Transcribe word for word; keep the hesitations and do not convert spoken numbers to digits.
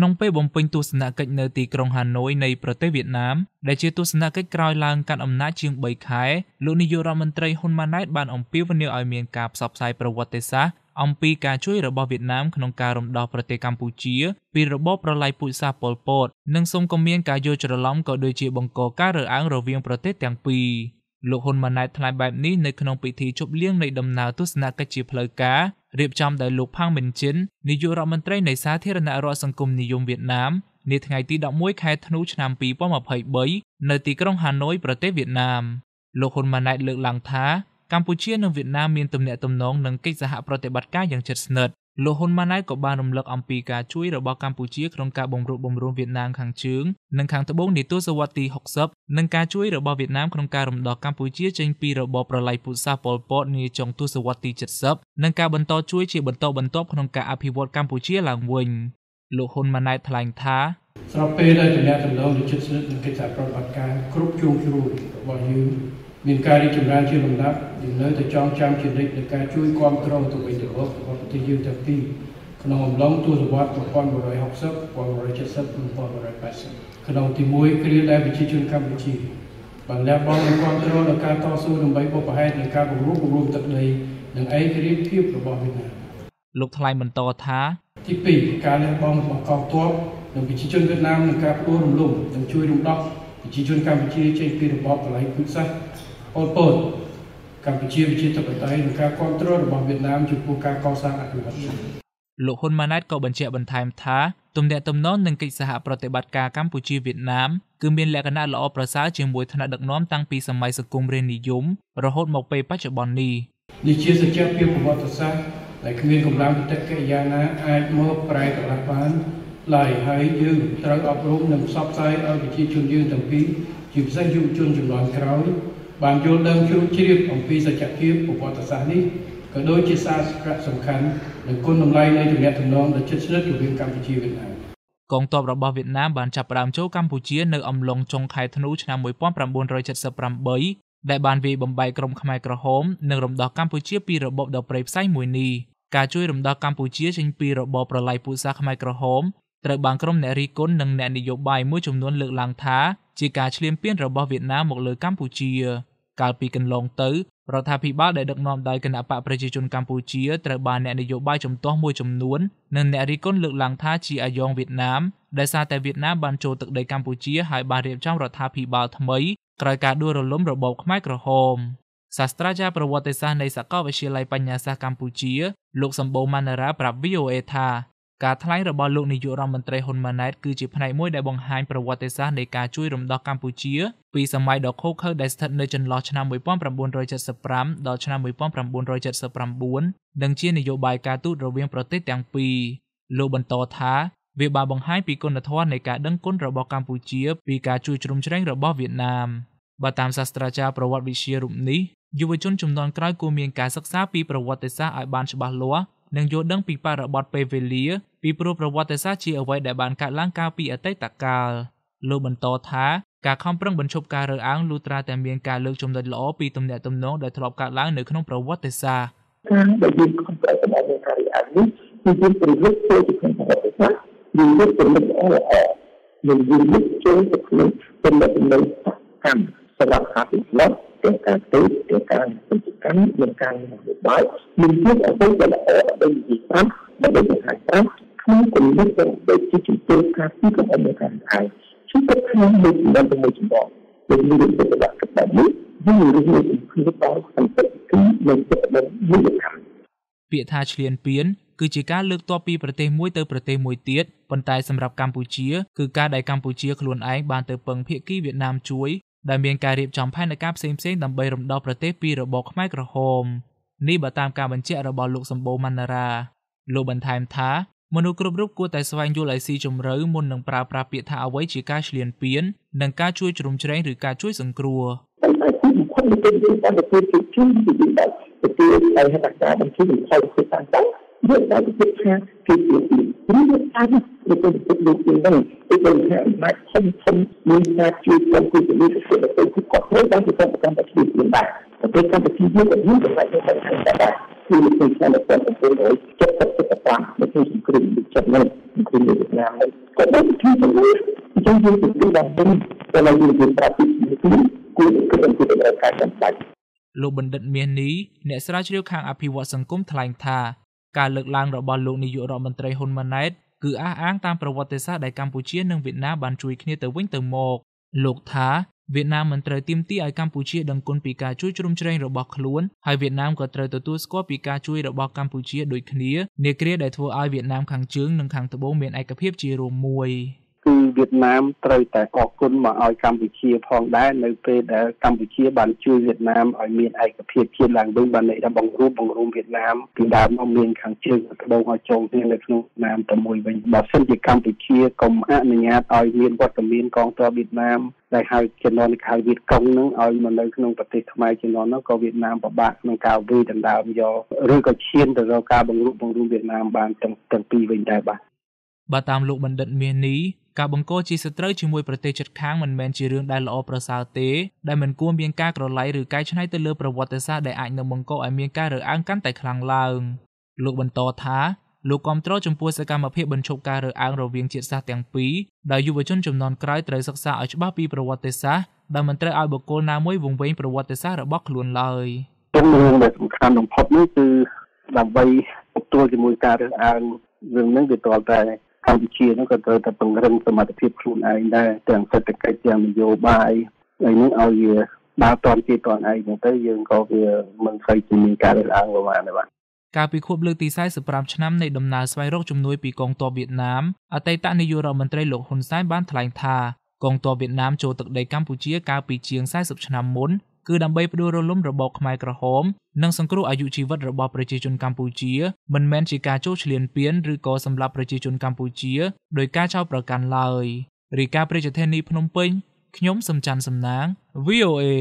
Khổng pê bông pinh tu sân kịch nơi tì krong Hà Nội này pro tế Việt Nam, đại chia tu sân kịch kroi lang căn âm ná chương bảy khái, lũ ni dô ra mân trây hôn ma nát bàn ông piu và nêu ai miền cạp sọc sai pro vật tế xác. Ông pi ca chuối rỡ bò Việt Nam khổng ca rộng đo pro tế Campuchia, pi rỡ bò pro lai pụi xa Pol Pot, nâng sông công miên ca dô trở lóng có đôi chia bông cổ ca rỡ án rỡ viên pro tế tàng pi. Lũ hôn ma nát thái bạp ní nơi khổng bị thi chụp liêng nơi đầm nào tu sân kịch chia phơi cá. Riệp trong đại lục Phang Minh Chính, nị dụ rộng mân trây nảy xá thiết nạ rõ sân cùng nị dùng Việt Nam, nị ngày tí động mối khai thân ú chân hàm bí bó mập hợi bấy, nơi tí krong Hà Nội bở tế Việt Nam. Lục hồn mà nại lượng làng thá, Campuchia nâng Việt Nam miên tùm nẹ tùm nóng nâng kích giả hạ bở tế bạch ca dàng chật snợt. Lục hồn mà nại có ba nông lực âm bí ca chuối rộng bó Campuchia krong ca bồng rộng bồng rộng Việt Nam kháng chướng, nâng kháng thơ bông nị tu sơ vọt tì học sấp, nâng ca chuối rộng bó Việt Nam krong ca rộng đỏ Campuchia chênh pi rộng bó pralai phụ sa Pol Pot nị chồng tu sơ vọt tì chật sấp, nâng ca bần to chuối chỉ bần to bần top krong ca áp hi vọt Campuchia làng quỳnh. Lục hồn mà nại thà lành thá. Sau pê đây thì nhà tầm đó nị chật sớt nâng kết giả pralai bạc ca cúp chuông chuông bỏ như miền ca đi chùm ra chưa đồng đáp những nơi từ trong trang truyền định được ca chui con trâu từ bình được hoặc từ dương từ ti khổng lồ tu từ quạt con một đời học sấp qua một đời chất sấp qua một đời bách khổng thì muối cái điều đại vị trí chuyên cam vị trí bản lẽ bom những con trâu được ca to su đồng bảy bộ bảy hai được ca bùng rú bùng rú tận đầy những ấy cái điều khiếp của bọn mình lục thay mình to thá thì pì ca lẽ bom một con to đồng vị trí chuyên Việt Nam được ca đua đồng lủng đồng chui đồng đọc vị trí chuyên cam vị trí trên kia được bom và lấy cuốn sách Pol Pot, Campuchia bị chia tập tay được ca control được Việt Nam chụp cuộc ca co sang ảnh hưởng. Lục hôn Manat có bận chẹt bận thèm thá, tùm đệ tùm nón nâng kịch xã hạ pro tế bát ca Campuchia Việt Nam, cứ miên lẽ cana lọ pro xã trường buổi thân đã được nón tăng pi sầm mai sực cung rên đi dũng, rồi hốt một pay bắt chợ bòn đi. Đi chia sẻ chia pia của bọn xã, lại cứ miên cùng làm tất cả gia na ai mua prai cả làm bán, lại hãy dư trao ấp rốn nằm sắp sai ở vị trí trường dư tầm pi, chịu sai dụ chôn chủng đoàn kéo. Bạn vô đơn chú chiếc ông phi sạch kiếp của bọn xã này, có đôi chia xa rất sầm khánh, để côn đồng lai này được nghe thường non đã chết rất của viên Campuchia Việt Nam. Công tộc rộng bao Việt Nam bàn chạp đàm châu Campuchia nơi ông lông trong khai thân ủ năm mối bóng rạm bồn rồi chật sập rạm bấy, đại bàn vì bầm bài cổng khmai cỏ hốm, nâng rộng đó Campuchia pi rộng bộ đọc rệp sách mùi nì. Cả chui rộng đó Campuchia trên pi rộng bộ pralai phụ xa khmai cỏ hốm, trời bàn cổng nẻ ri côn nâng nẻ nì dỗ bài mỗi chùm nuôn lượng làng thá, chỉ cả liên biên rộng bao Việt Nam một lời Campuchia. Các bị cần lòng tới, rồi thả phí bác để được nộm đại cần áp bạc bởi chôn Campuchia trở bà nẹ để dụ bài chồng toa môi chồng nuốn, nên nẹ rí con lực làng thá chỉ ở dòng Việt Nam. Đại xa tại Việt Nam bàn trô tự đầy Campuchia hai bà riêng trong rồi thả phí bác thầm ấy, rồi cả đua rồi lốm rồi bọc máy cửa hồn. Sa straja bởi vô tế xa này sẽ có về xì lây bà nhà xa Campuchia, lúc xâm bố màn ra bà vê o a thà. Cả thái lãnh rồi bà lúc này dụ ra mần trây hôn mà này cứ chỉ phần này môi đại bóng hành bởi vô tế xa này cả chui rộng đo Campuchia. Vì sầm mai đọc khô khơi đại sát nơi chân lò chân năm mười bốn trăm bốn rồi chật sập rắm, đò chân năm mười bốn trăm bốn rồi chật sập rắm bốn, đằng chia này dụ bài ca tút rồi viên protest tàng pi, lô bần to thá, việc bà bằng hai pi con đã thoát này cả đấng côn rồi bỏ Campuchia, vì cả chui trùm tránh rồi bỏ Việt Nam, bà tam sát straja pro vật vị chia rụng ní, dù với chốn chùm non cõi của miền cả sắc sáp pi pro vật tết sa ở ban chợ bà lúa, đằng dụ đấng pi pa rồi bỏ pe về lía, pi pro pro vật tết sa chia ở vậy đại bàn cả lang cao pi ở tây tạc cao, lô bần to thá. Cả không bằng bần chụp cả rỡ án lưu tra tại miền cả lưu trong đợt lỗ bị tùm nẹ tùm nóng để thọc cả lãng nữ không bảo vật xa. Chúng ta không được làm được một chuyện đó, nhưng như được các bạn các bạn biết, như được như khi đó thành tích cứ lên rất lớn như được thành. Việc tha liên biến, cứ chỉ cá lược to piประเทศ một ទៅប្រเทศ một ទៀត, ប៉ុន្តែសម្រាប់កម្ពុជា គឺការដែលកម្ពុជាខ្លួនឯងបានទៅពឹងភាគីវៀតណាមជួយ ដែលមានការរៀបចំផែនការផ្សេងៗដើម្បីរំដោះប្រទេសពីរបបខ្មែរក្រហម. នេះបើតាមការបញ្ជាក់របស់លោកសម្បូរមណ្ណារា លោកបន្ថែមថាមនុស្សគ្រប់រូបគួរតែស្វែងយល់ឲ្យស៊ីជម្រៅមុននឹងប្រើប្រាស់ពាក្យថាអ្វីជាការឆ្លៀនពៀននិងការជួយជ្រោមជ្រែងឬការជួយសង្គ្រោះ khi được xây dựng được một cái đối chất tất cả các quan để xây dựng cái định chất này thì Việt Nam đấy có đến khi chúng tôi trong những cái bản tin và là những cái bản tin của cái đơn vị này khai sản xuất លោកបណ្ឌិតមាននេះអ្នកស្រាវជ្រាវខាងអភិវឌ្ឍសង្គមថ្លែងថាការលើកឡើងរបស់លោកនាយករដ្ឋមន្ត្រីហ៊ុនម៉ាណែតគឺអះអាងតាមប្រវត្តិសាស្ត្រដែលកម្ពុជានិងវៀតណាមបានជួយគ្នាទៅវិញទៅមកលោកថាវៀតណាម ត្រូវតែកកគុណមកឲ្យកម្ពុជាផងដែរនៅពេលដែលកម្ពុជាបានជួយវៀតណាមឲ្យមានឯកភាពជាឡើងវិញបានន័យថាបង្រួបបង្រួមវៀតណាមពីដើមមកមានខាងជើងទៅបោះឲ្យចូលគ្នានៅក្នុងស្រុកវៀតណាមតែមួយវិញបើសិនជាកម្ពុជាកុំអនុញ្ញាតឲ្យមានវត្តមានកងទ័ពវៀតណាមដែលហើយជំនន់ខាងវៀតកុងនឹងឲ្យមកនៅក្នុងប្រទេសខ្មែរជំនន់នោះក៏វៀតណាមពិបាកក្នុងការវាយដណ្ដើមយកឬក៏ឈានទៅរកការបង្រួបបង្រួមវៀតណាមបានទាំងពីរវិញដែរបាទ បាទតាមលោកបណ្ឌិតមាននេះការបង្កជាសត្រូវជាមួយប្រទេសជិតខាងមិនមែនជារឿងដែលល្អប្រសើរទេដែលមិនគួរមានការរើសអើងកាន់តែខ្លាំងឡើងលោកបន្តថាលោកគាំទ្រចំពោះសកម្មភាពបញ្ឈប់ការរើសអើងរវាងជាតិសាសន៍ទាំងពីរ កម្ពុជានឹងក៏ត្រូវតែពង្រឹងសមត្ថភាពខ្លួនឯងដែរទាំងសេដ្ឋកិច្ចទាំងនយោបាយឲ្យនឹងឲ្យវាដើរតន្ទាតន័យមកទៅយើងក៏វាមិនស្អីជំនាញការរើសអើងរបស់ហ្នឹងបាទកាលពីខួបលើកទី សាយសិបប្រាំ ឆ្នាំនៃដំណើរស្វែងរកជំនួយពីកងទ័ពវៀតណាមអតីតនាយករដ្ឋមន្ត្រីលោកហ៊ុនសែនបានថ្លែងថាកងទ័ពវៀតណាមចូលទឹកដីកម្ពុជាកាលពីជាង សាយសិបឆ្នាំមុន គឺដើម្បីផ្ដួលរំលំរបបខ្មែរក្រហមនិងសង្គ្រោះអាយុជីវិតរបស់ប្រជាជនកម្ពុជាមិនមែនជាការចូលឈ្លានពានឬក៏សម្លាប់ប្រជាជនកម្ពុជាដោយការចោទប្រកាន់ឡើយរីកាព្រះជធានីភ្នំពេញខ្ញុំសំច័ន្ទសំណាង វី អូ អេ